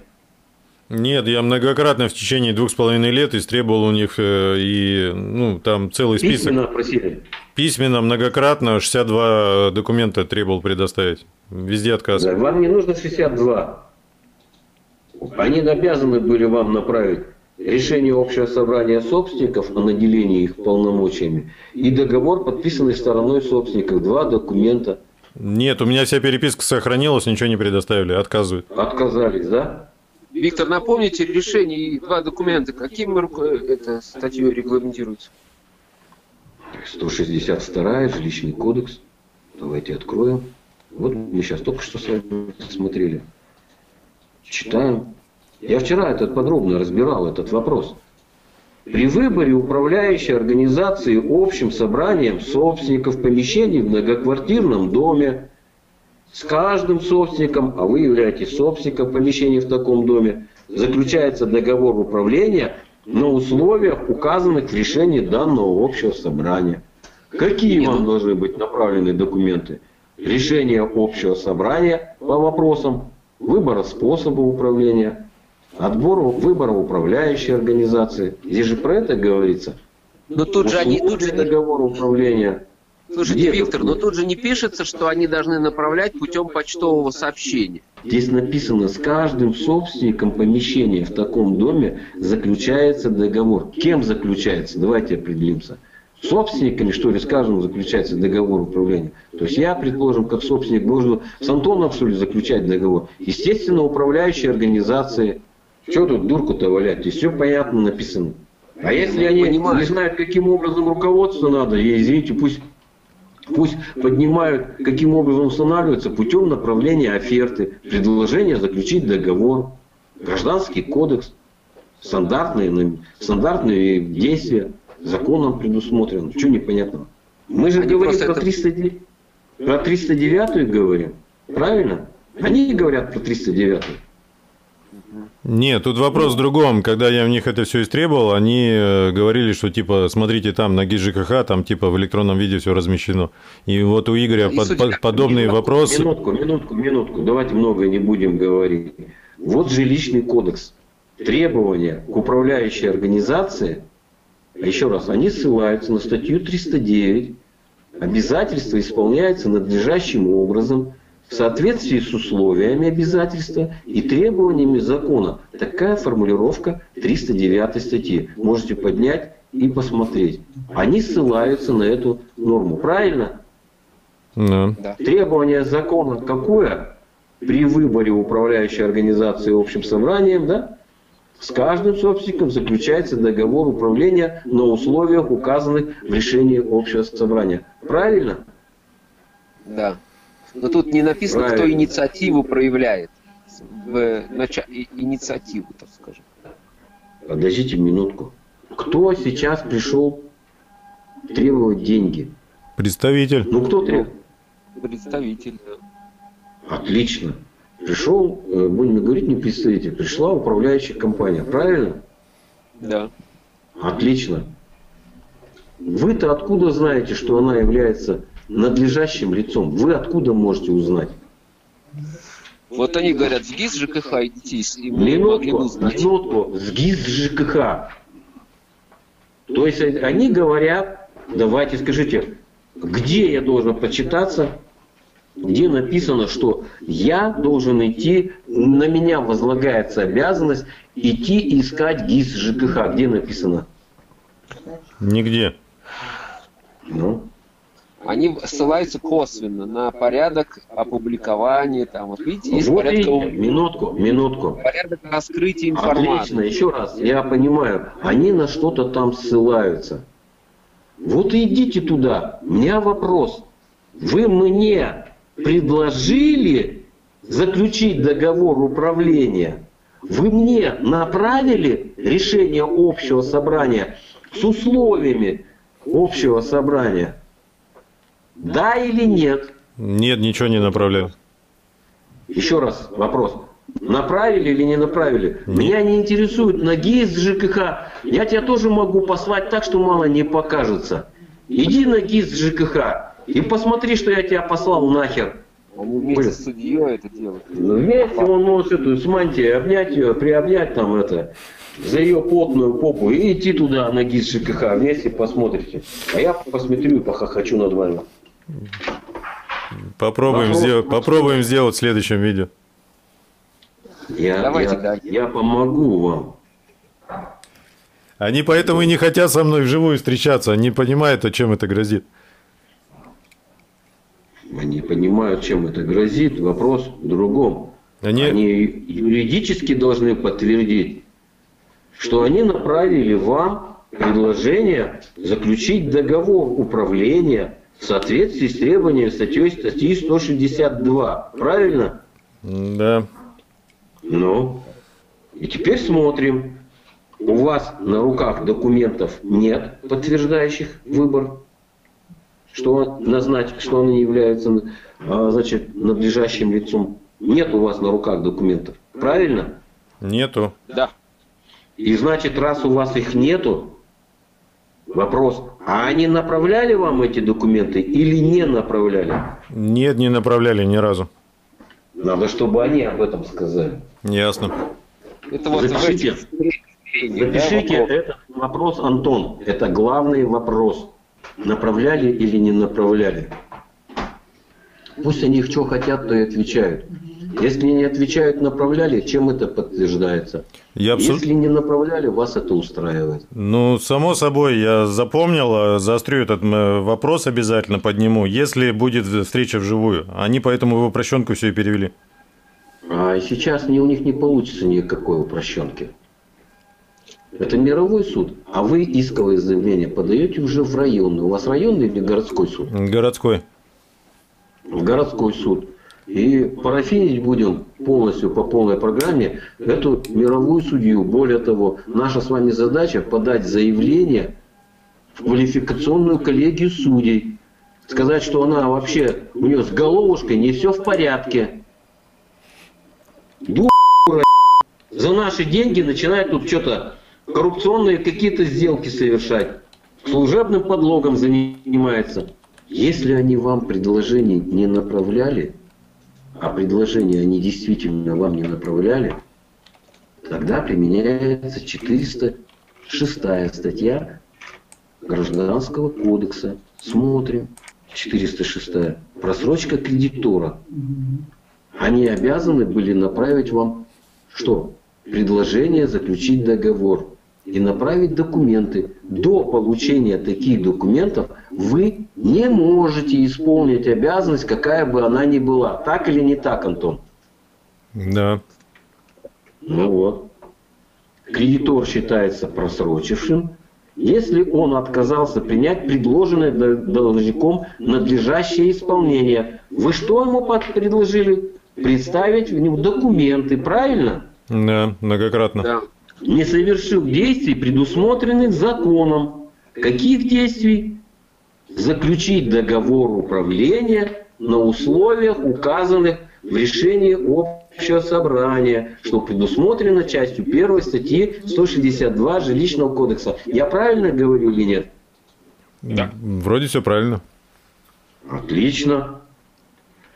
Нет, я многократно в течение 2,5 лет истребовал у них, и ну, там целый список. Письменно просили? Письменно, многократно, 62 документа требовал предоставить. Везде отказ. Да, вам не нужно 62. Они обязаны были вам направить решение общего собрания собственников о наделении их полномочиями и договор, подписанный стороной собственников. 2 документа. Нет, у меня вся переписка сохранилась, ничего не предоставили, отказывают. Отказались, да? Виктор, напомните, решение и 2 документа, каким это статьей регламентируется? 162-я, жилищный кодекс. Давайте откроем. Вот мы сейчас только что с вами смотрели. Читаем. Я вчера подробно разбирал этот вопрос. При выборе управляющей организации общим собранием собственников помещений в многоквартирном доме с каждым собственником, а вы являетесь собственником помещения в таком доме, заключается договор управления на условиях, указанных в решении данного общего собрания. Какие вам должны быть направлены документы? Решение общего собрания по вопросам выбора способа управления, отбору выбора управляющей организации. Здесь же про это говорится. Но тут же они... Договор управления... Слушайте, Виктор, но тут же не пишется, что они должны направлять путем почтового сообщения. Здесь написано, с каждым собственником помещения в таком доме заключается договор. Кем заключается? Давайте определимся. Собственниками, что ли, с каждым заключается договор управления? То есть я, предположим, как собственник, должен с Антоном, что ли, заключать договор? Естественно, управляющие организации. Чего тут дурку-то валять? Здесь все понятно написано. А если они не знают, каким образом руководство надо, извините, пусть поднимают, каким образом устанавливается, путем направления оферты, предложения заключить договор, гражданский кодекс, стандартные действия, законом предусмотрено. Чего непонятного? Мы же говорим про 309-ю говорим, правильно? Они говорят про 309-ю. Нет, тут вопрос в другом. Когда я у них это все истребовал, они говорили, что типа, смотрите, там на ГИС ЖКХ, там типа в электронном виде все размещено. И вот у Игоря подобные вопросы. Минутку. Давайте много не будем говорить. Вот жилищный кодекс. Требования к управляющей организации, еще раз, они ссылаются на статью 309. Обязательство исполняется надлежащим образом, в соответствии с условиями обязательства и требованиями закона. Такая формулировка 309 статьи. Можете поднять и посмотреть. Они ссылаются на эту норму. Правильно? Да. Требование закона какое? При выборе управляющей организации общим собранием, да, с каждым собственником заключается договор управления на условиях, указанных в решении общего собрания. Правильно? Да. Но тут не написано, правильно, кто инициативу проявляет. Инициативу, так скажем. Подождите минутку. Кто сейчас пришел требовать деньги? Представитель. Ну, кто требует? Представитель. Отлично. Пришел, будем говорить, не представитель. Пришла управляющая компания, правильно? Да. Отлично. Вы-то откуда знаете, что она является надлежащим лицом? Вы откуда можете узнать? Вот они говорят, с ГИС ЖКХ и ТИС. Минутку, с ГИС ЖКХ. То есть они говорят, давайте скажите, где я должен почитаться, где написано, что я должен идти, на меня возлагается обязанность идти искать ГИС ЖКХ. Где написано? Нигде. Ну. Они ссылаются косвенно на порядок опубликования. Там, вот видите, есть вот порядок... Минутку. Порядок раскрытия информации. Отлично, еще раз, я понимаю, они на что-то там ссылаются. Вот и идите туда. У меня вопрос. Вы мне предложили заключить договор управления? Вы мне направили решение общего собрания с условиями общего собрания? Да или нет? Нет, ничего не направлял. Еще раз вопрос. Направили или не направили? Нет. Меня не интересует ноги из ЖКХ. Я тебя тоже могу послать так, что мало не покажется. Иди на ГИС ЖКХ и посмотри, что я тебя послал нахер. Он вместе с судьей это делает. Вместе он может эту с мантией обнять ее, приобнять там это, за ее потную попу и идти туда на ГИС ЖКХ. Вместе посмотрите. А я посмотрю и похохочу над вами. Попробуем сделать в следующем видео. Давайте я помогу вам. Они поэтому и не хотят со мной вживую встречаться. Они понимают, чем это грозит. Они понимают, чем это грозит. Вопрос в другом. Они юридически должны подтвердить, что они направили вам предложение заключить договор управления в соответствии с требованиями статьи 162. Правильно? Да. Ну, и теперь смотрим. У вас на руках документов нет, подтверждающих выбор, что он является, значит, надлежащим лицом. Нет у вас на руках документов, правильно? Нету. Да. И значит, раз у вас их нету, вопрос, а они направляли вам эти документы или не направляли? Нет, не направляли ни разу. Надо, чтобы они об этом сказали. Ясно. Это вот запишите этот вопрос, Антон. Это главный вопрос. Направляли или не направляли? Пусть они что хотят, то и отвечают. Если не отвечают, направляли, чем это подтверждается? Если не направляли, вас это устраивает. Ну, само собой, я запомнил, заострю этот вопрос, обязательно подниму, если будет встреча вживую. Они поэтому в упрощенку все и перевели. А сейчас у них не получится никакой упрощенки. Это мировой суд, а вы исковое заявление подаете уже в районный. У вас районный или городской суд? Городской. В городской суд. И парафинить будем полностью по полной программе эту мировую судью. Более того, наша с вами задача подать заявление в квалификационную коллегию судей. Сказать, что она вообще, у нее с головушкой не все в порядке. Дура, за наши деньги начинает тут что-то коррупционные какие-то сделки совершать. Служебным подлогом занимается. Если они вам предложений не направляли, а предложения они действительно вам не направляли, тогда применяется 406-я статья Гражданского кодекса. Смотрим. 406-я. Просрочка кредитора. Они обязаны были направить вам что? Предложение заключить договор и направить документы. До получения таких документов вы не можете исполнить обязанность, какая бы она ни была. Так или не так, Антон? Да. Ну вот. Кредитор считается просрочившим, если он отказался принять предложенное должником надлежащее исполнение. Вы что ему предложили? Представить в нем документы, правильно? Да, многократно. Да. Не совершил действий, предусмотренных законом. Каких действий? Заключить договор управления на условиях, указанных в решении общего собрания, что предусмотрено частью 1 статьи 162 Жилищного кодекса. Я правильно говорю или нет? Да. Вроде все правильно. Отлично.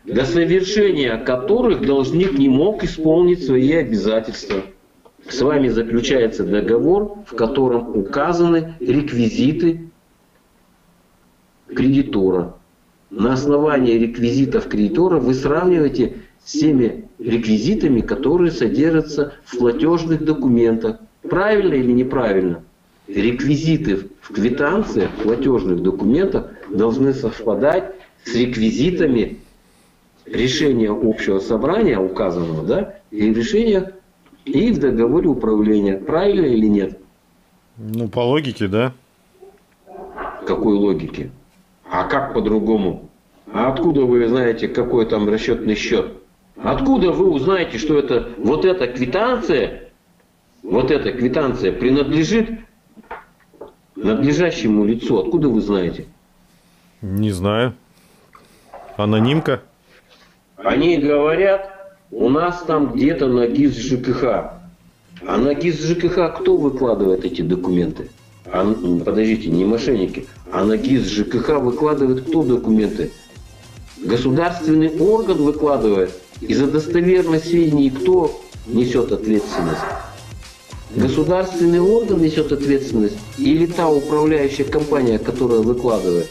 для совершения которых должник не мог исполнить свои обязательства. С вами заключается договор, в котором указаны реквизиты кредитора. На основании реквизитов кредитора вы сравниваете с теми реквизитами, которые содержатся в платежных документах. Правильно или неправильно? Реквизиты в квитанциях, в платежных документах должны совпадать с реквизитами решения общего собрания, указанного, да, и решения и в договоре управления. Правильно или нет? Ну, по логике, да. Какой логике? А как по-другому? А откуда вы знаете, какой там расчетный счет? Откуда вы узнаете, что это, вот эта квитанция принадлежит надлежащему лицу? Откуда вы знаете? Не знаю. Анонимка? Они говорят, у нас там где-то на ГИС ЖКХ. А на ГИС ЖКХ кто выкладывает эти документы? Подождите, не мошенники. А на ГИС ЖКХ выкладывает кто документы? Государственный орган выкладывает. И за достоверность сведений кто несет ответственность? Государственный орган несет ответственность или та управляющая компания, которая выкладывает?